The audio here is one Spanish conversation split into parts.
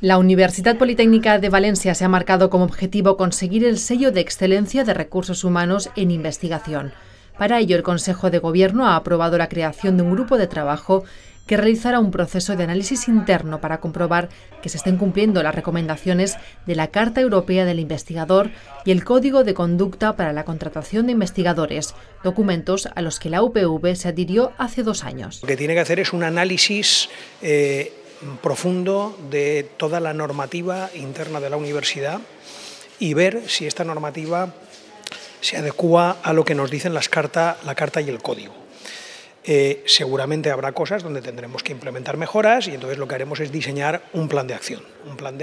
La Universidad Politécnica de Valencia se ha marcado como objetivo conseguir el sello de excelencia de recursos humanos en investigación. Para ello, el Consejo de Gobierno ha aprobado la creación de un grupo de trabajo que realizará un proceso de análisis interno para comprobar que se estén cumpliendo las recomendaciones de la Carta Europea del Investigador y el Código de Conducta para la Contratación de Investigadores, documentos a los que la UPV se adhirió hace 2 años. Lo que tiene que hacer es un análisis profundo de toda la normativa interna de la universidad y ver si esta normativa se adecua a lo que nos dicen la carta y el código. Seguramente habrá cosas donde tendremos que implementar mejoras y entonces lo que haremos es diseñar un plan de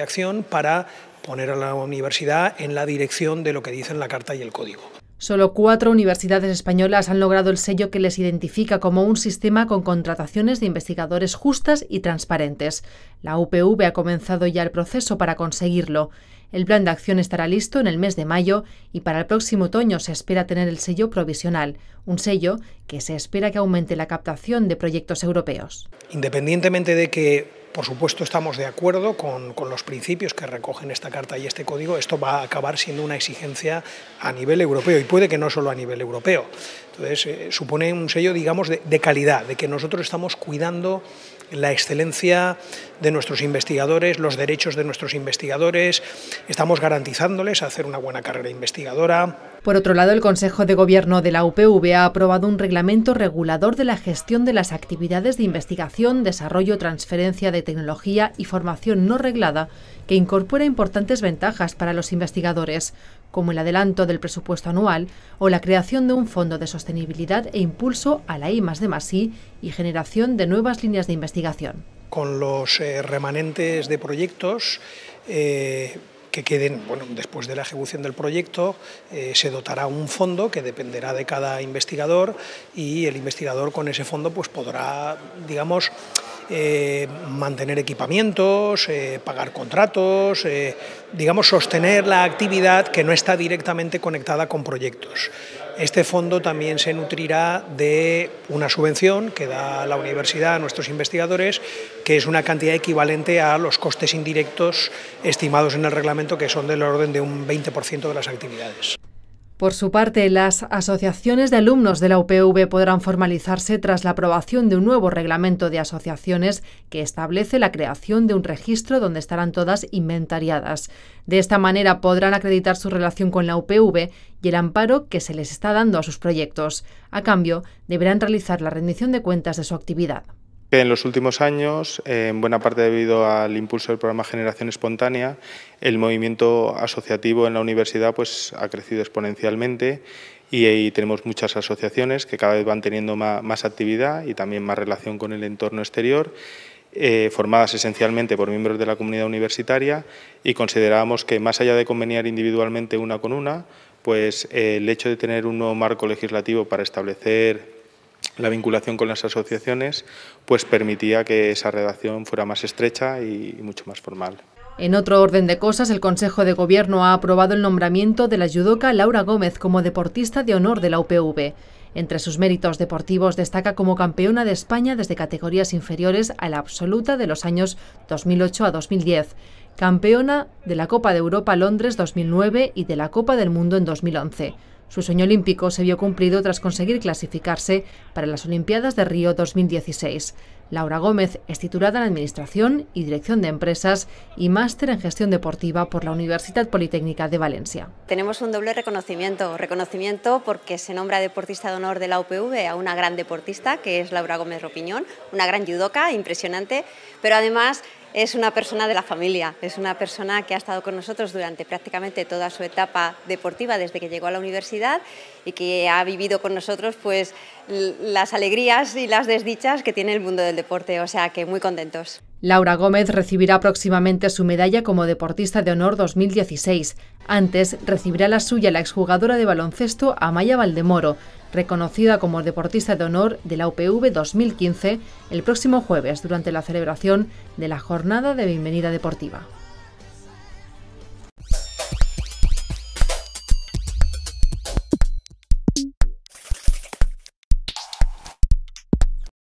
acción para poner a la universidad en la dirección de lo que dicen la carta y el código. Solo 4 universidades españolas han logrado el sello que les identifica como un sistema con contrataciones de investigadores justas y transparentes. La UPV ha comenzado ya el proceso para conseguirlo. El plan de acción estará listo en el mes de mayo y para el próximo otoño se espera tener el sello provisional, un sello que se espera que aumente la captación de proyectos europeos. Independientemente de que, por supuesto, estamos de acuerdo con los principios que recogen esta carta y este código, esto va a acabar siendo una exigencia a nivel europeo y puede que no solo a nivel europeo. Entonces, supone un sello, digamos, de calidad, de que nosotros estamos cuidando la excelencia de nuestros investigadores, los derechos de nuestros investigadores, estamos garantizándoles hacer una buena carrera investigadora. Por otro lado, el Consejo de Gobierno de la UPV ha aprobado un reglamento regulador de la gestión de las actividades de investigación, desarrollo, transferencia de tecnología y formación no reglada, que incorpora importantes ventajas para los investigadores, como el adelanto del presupuesto anual o la creación de un fondo de sostenibilidad e impulso a la I+D+i y generación de nuevas líneas de investigación. Con los remanentes de proyectos que queden, bueno, después de la ejecución del proyecto, se dotará un fondo que dependerá de cada investigador y el investigador con ese fondo pues podrá, digamos, mantener equipamientos, pagar contratos, digamos, sostener la actividad que no está directamente conectada con proyectos. Este fondo también se nutrirá de una subvención que da la universidad a nuestros investigadores, que es una cantidad equivalente a los costes indirectos estimados en el reglamento, que son del orden de un 20% de las actividades. Por su parte, las asociaciones de alumnos de la UPV podrán formalizarse tras la aprobación de un nuevo reglamento de asociaciones que establece la creación de un registro donde estarán todas inventariadas. De esta manera podrán acreditar su relación con la UPV y el amparo que se les está dando a sus proyectos. A cambio, deberán realizar la rendición de cuentas de su actividad. En los últimos años, en buena parte debido al impulso del programa Generación Espontánea, el movimiento asociativo en la universidad pues, ha crecido exponencialmente y tenemos muchas asociaciones que cada vez van teniendo más actividad y también más relación con el entorno exterior, formadas esencialmente por miembros de la comunidad universitaria, y considerábamos que más allá de conveniar individualmente una con una, pues el hecho de tener un nuevo marco legislativo para establecer la vinculación con las asociaciones pues permitía que esa relación fuera más estrecha y mucho más formal. En otro orden de cosas, el Consejo de Gobierno ha aprobado el nombramiento de la judoca Laura Gómez como deportista de honor de la UPV. Entre sus méritos deportivos destaca como campeona de España desde categorías inferiores a la absoluta de los años 2008 a 2010, campeona de la Copa de Europa Londres 2009 y de la Copa del Mundo en 2011. Su sueño olímpico se vio cumplido tras conseguir clasificarse para las Olimpiadas de Río 2016. Laura Gómez es titulada en Administración y Dirección de Empresas y máster en Gestión Deportiva por la Universitat Politécnica de Valencia. Tenemos un doble reconocimiento porque se nombra deportista de honor de la UPV a una gran deportista que es Laura Gómez Ropiñón, una gran judoka, impresionante, pero además es una persona de la familia, es una persona que ha estado con nosotros durante prácticamente toda su etapa deportiva desde que llegó a la universidad y que ha vivido con nosotros pues las alegrías y las desdichas que tiene el mundo del deporte, o sea que muy contentos. Laura Gómez recibirá próximamente su medalla como Deportista de Honor 2016. Antes recibirá la suya la exjugadora de baloncesto Amaya Valdemoro, reconocida como Deportista de Honor de la UPV 2015 el próximo jueves durante la celebración de la Jornada de Bienvenida Deportiva.